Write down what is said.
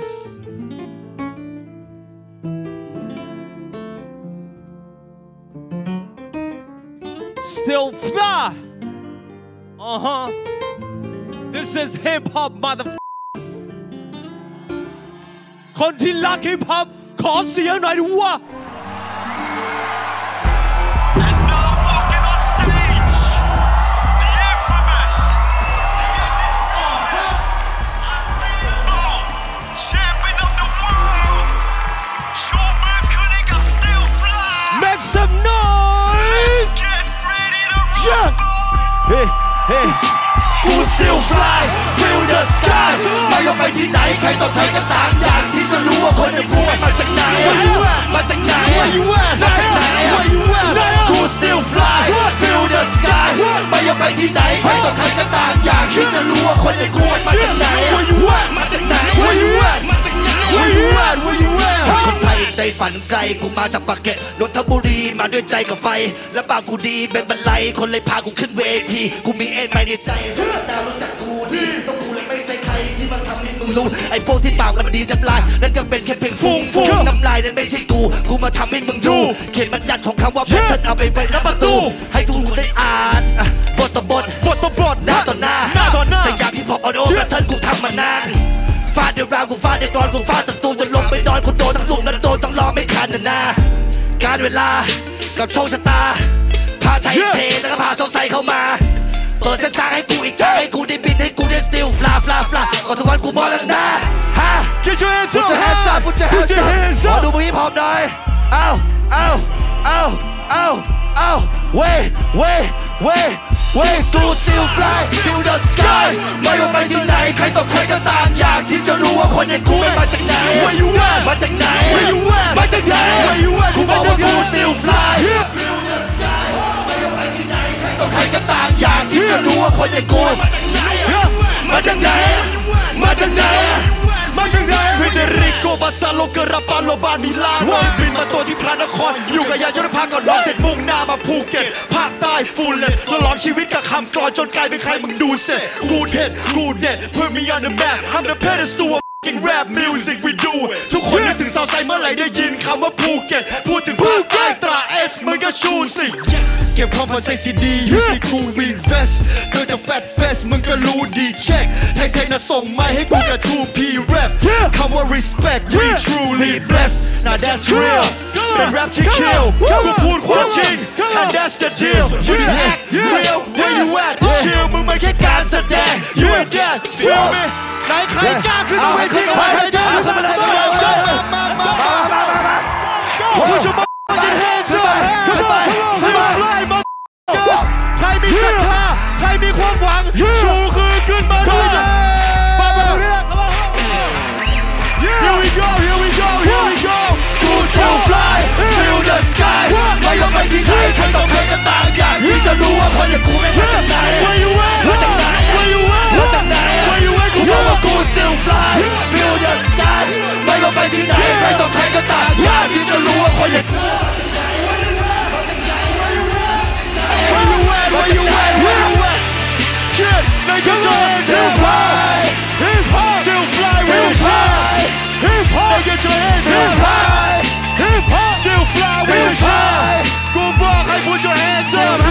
días. Still fly. This is hip hop, motherfuckers. คนที่รักฮิปฮอปขอเสียงหน่อยดูว่า กู still fly fill the sky ไม่ว่าไปที่ไหนใครต่อใครก็ต่างอยากที่จะรู้ว่าคนอย่างกูมาจากไหนมาจากไหนมาจากไหนกู still fly fill the sky ไม่ว่าไปที่ไหนใครต่อใครก็ต่างอยากที่จะรู้ว่าคนอย่างกูมาจากไหนมาจากไหนมาจากไหนคนไทยใจฝันไกลกูมาจากปากเกร็ดนนทบุรีมาด้วยใจกับไฟและปากกูดีเป็นบรรลัยคนเลยพากูขึ้นเวทีกูมีเอ็นไม่ในใจแต่รู้จักกูดีต้องกูเลยไม่ใจใครที่มาทำให้มึงรู้ไอ้พวกที่ปากมันดีน้ำลายนั่นก็เป็นแค่เพียงฟุ้งๆน้ำลายนั่นไม่ใช่กูกูมาทำให้มึงดูเขียนบรรยัติของคำว่าแพทเทิร์นเอาไปไว้รับประตูให้ทุกคนได้อ่านบทต่อบทหน้าต่อหน้าสยามฮิปฮอปออโต้แพทเทิร์นกูทำมานานฟาดเดียวราวกูฟาดเดียวตอนกูฟาดศัตรูจนลงไปนอนกูโดนทั้งลูกนั้นโดนทั้งล้อไม่ขาดหน้าการเวลากับโชคชะตาพาไทยเทแล้วก็พาโซไซเข้ามาเปิดเส้นทางให้กูอีกทางให้กูได้บินให้กูได้สติลฟลาขอทุกวันกูมองหน้าฮะกูจะแฮนซ์อัพขอดูมือฮิปฮอปหน่อยเอาเว้ย still fly through the sky ไม่ว่าไปที่ไหนใครต่อใครก็ตามอยากที่จะรู้ว่าคนอย่างกูมาจากไหนมาจากไหนมาจากไหนกูบอกว่ากู still fly through the sky ไม่ว่าไปที่ไหนใครต่อใครก็ตามอยากที่จะรู้ว่าคนอย่างกูมาจากไหนมาจากไหนเฟเดริโกบาซาโลเกราปาโลบานิลานบินมาตัวที่พระนครอยู่กับยายนภาก่อนนอนเสร็จมุ่งหน้ามาภูเก็ตภาคใต้ฟูลเลสละล้อมชีวิตกับคำกลอนจนกลายเป็นใครมึงดูเสร็จกูเด็ดput me on the map I'm the pedestal of f***ing rap music we do ทุกคนนึกถึงเซาท์ไซด์เมื่อไหร่ได้ยินคำว่าภูเก็ตพูดถึงภาคใต้ตราเอสมึงก็ชูสิเก็บข้อมูลใส่ซีดีอยู่สิกูวีเวสเกิดจากแฟตเฟสมึงก็รู้ดีเช็คแท็กๆนะส่งไม้ให้กูกับ 2P rap คำว่า respect we truly blessed now that's real เป็นแรปที่ kill กูพูดความจริง and that's the deal you act real where you at chill มึงมันแค่การแสดง you ain't that feel me ไหนใครกล้าขึ้นมาเวทีไหนใครกล้าขึ้นมาเลยมาความหวังชูคือขึ้นมาด้วยนะไปไปเรียก Here we goกู still fly fill the sky ไม่ว่าไปที่ไหนใครต่อใครก็ต่างอยากที่จะรู้ว่าคนอย่างกูมาจากไหนมาจากไหนมาจากไหนกูบอกว่ากู still fly fill the sky ไม่ว่าไปที่ไหนใครต่อใครก็ต่างอยากที่จะรู้ว่าคนอย่างกูมาจากไหนMake your hands still fly, hip hop. Still fly, we'll shine. Hip hop. Make your hands still fly, hip hop. Still fly, we'll shine. Good boy, I put your hands up.